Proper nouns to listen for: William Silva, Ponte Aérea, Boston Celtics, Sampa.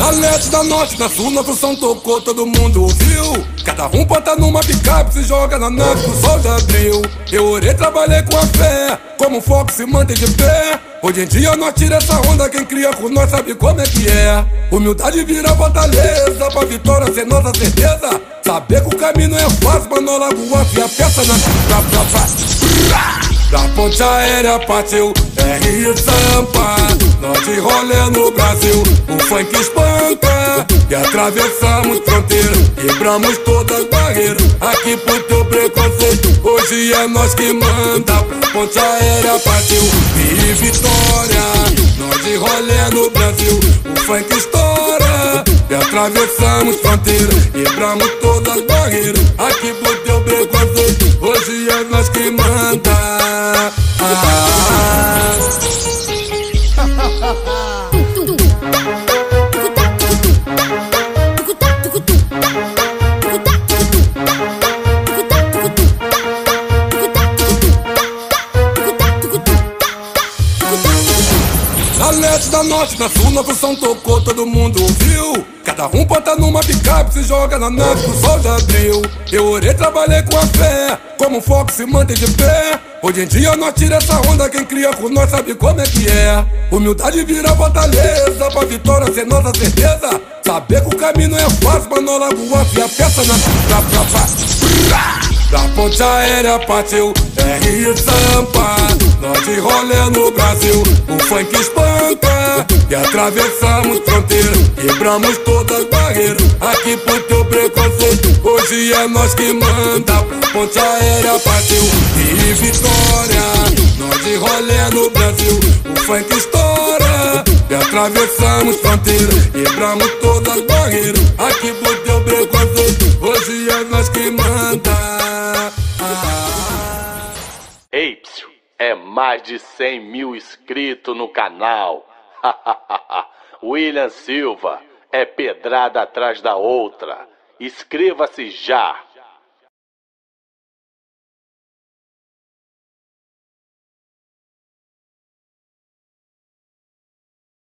Na leste da norte, na sul, na função tocou, todo mundo ouviu. Cada um bota numa picape, se joga na nave do sol de abril. Eu orei, trabalhei com a fé, como um foco se mantém de pé. Hoje em dia nós tira essa onda, quem cria com nós sabe como é que é. Humildade vira fortaleza, pra vitória ser nossa certeza. Saber que o caminho é fácil, mas não lagoa e a peça na... Da ponte aérea partiu R Sampa, nós de rolê no Brasil, o funk espanta. E atravessamos fronteira, quebramos todas as barreiras, aqui pro teu preconceito, hoje é nós que manda. Pra ponte aérea partiu e vitória, nós de rolê no Brasil, o funk estoura. E atravessamos fronteira, quebramos todas as barreiras, aqui pro teu preconceito, hoje é nós que manda. Na leste da norte, na sul, na função tocou, todo mundo ouviu. Cada um bota numa picape, se joga na nave do sol de abril. Eu orei, trabalhei com a fé, como um foco se mantém de pé. Hoje em dia nós tira essa onda, quem cria com nós sabe como é que é. Humildade vira fortaleza, pra vitória ser nossa certeza. Saber que o caminho é fácil, mas não lagoa e a peça na... Da ponte aérea partiu R Sampa, nós de rolê no Brasil, o funk espanta. E atravessamos fronteira, quebramos todas as barreiras, aqui pro teu preconceito, hoje é nós que manda. Pra ponte aérea partiu e vitória, nós de rolê no Brasil, o funk estoura. E atravessamos fronteira, quebramos todas as barreiras, aqui pro teu preconceito, hoje é nós que manda. Ei, psiu, é mais de 100 mil inscritos no canal. William Silva, é pedrada atrás da outra. Inscreva-se já!